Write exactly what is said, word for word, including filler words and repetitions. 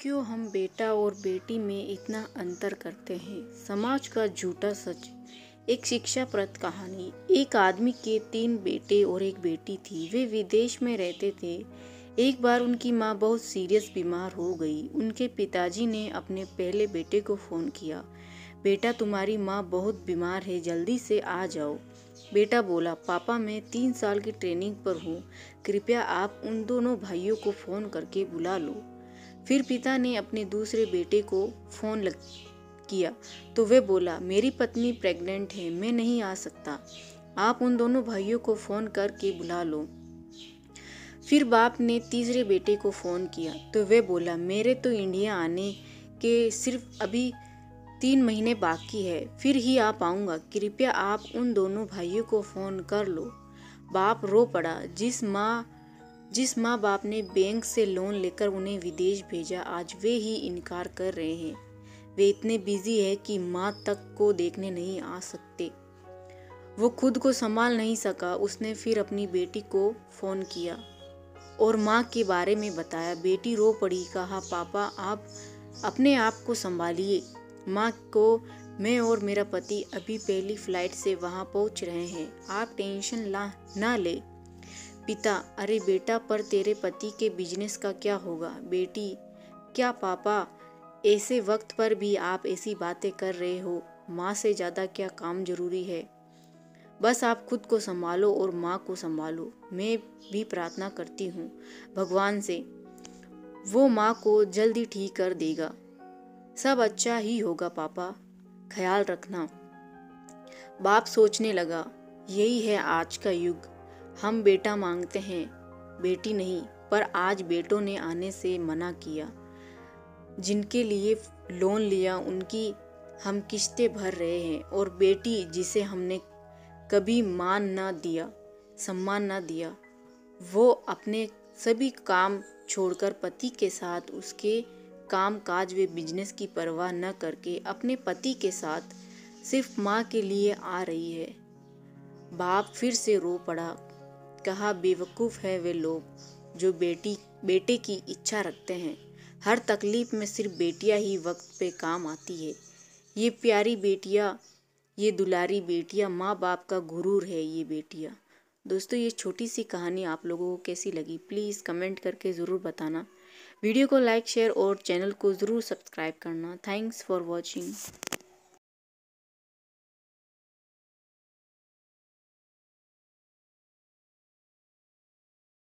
क्यों हम बेटा और बेटी में इतना अंतर करते हैं। समाज का झूठा सच। एक शिक्षाप्रद कहानी। एक आदमी के तीन बेटे और एक बेटी थी। वे विदेश में रहते थे। एक बार उनकी माँ बहुत सीरियस बीमार हो गई। उनके पिताजी ने अपने पहले बेटे को फ़ोन किया, बेटा तुम्हारी माँ बहुत बीमार है, जल्दी से आ जाओ। बेटा बोला, पापा मैं तीन साल की ट्रेनिंग पर हूँ, कृपया आप उन दोनों भाइयों को फ़ोन करके बुला लो। फिर पिता ने अपने दूसरे बेटे को फ़ोन लग किया तो वे बोला, मेरी पत्नी प्रेग्नेंट है, मैं नहीं आ सकता, आप उन दोनों भाइयों को फ़ोन करके बुला लो। फिर बाप ने तीसरे बेटे को फ़ोन किया तो वे बोला, मेरे तो इंडिया आने के सिर्फ अभी तीन महीने बाकी है, फिर ही आ पाऊँगा, कृपया आप उन दोनों भाइयों को फ़ोन कर लो। बाप रो पड़ा। जिस माँ जिस माँ बाप ने बैंक से लोन लेकर उन्हें विदेश भेजा, आज वे ही इनकार कर रहे हैं। वे इतने बिजी है कि माँ तक को देखने नहीं आ सकते। वो खुद को संभाल नहीं सका। उसने फिर अपनी बेटी को फ़ोन किया और माँ के बारे में बताया। बेटी रो पड़ी। कहा, पापा आप अपने आप को संभालिए, माँ को मैं और मेरा पति अभी पहली फ्लाइट से वहाँ पहुँच रहे हैं, आप टेंशन ला ना ले। पिता, अरे बेटा पर तेरे पति के बिजनेस का क्या होगा। बेटी, क्या पापा ऐसे वक्त पर भी आप ऐसी बातें कर रहे हो, माँ से ज़्यादा क्या काम ज़रूरी है, बस आप खुद को संभालो और माँ को संभालो। मैं भी प्रार्थना करती हूँ भगवान से, वो माँ को जल्दी ठीक कर देगा, सब अच्छा ही होगा, पापा ख्याल रखना। बाप सोचने लगा, यही है आज का युग, हम बेटा मांगते हैं बेटी नहीं। पर आज बेटों ने आने से मना किया। जिनके लिए लोन लिया उनकी हम किश्तें भर रहे हैं, और बेटी जिसे हमने कभी मान ना दिया, सम्मान ना दिया, वो अपने सभी काम छोड़कर पति के साथ, उसके काम काज व बिजनेस की परवाह न करके अपने पति के साथ सिर्फ माँ के लिए आ रही है। बाप फिर से रो पड़ा। कहा, बेवकूफ़ है वे लोग जो बेटी बेटे की इच्छा रखते हैं, हर तकलीफ में सिर्फ बेटियाँ ही वक्त पे काम आती है। ये प्यारी बेटियाँ, ये दुलारी बेटियाँ, माँ बाप का गुरूर है ये बेटियाँ। दोस्तों, ये छोटी सी कहानी आप लोगों को कैसी लगी, प्लीज़ कमेंट करके ज़रूर बताना। वीडियो को लाइक, शेयर और चैनल को ज़रूर सब्सक्राइब करना। Thanks for watching.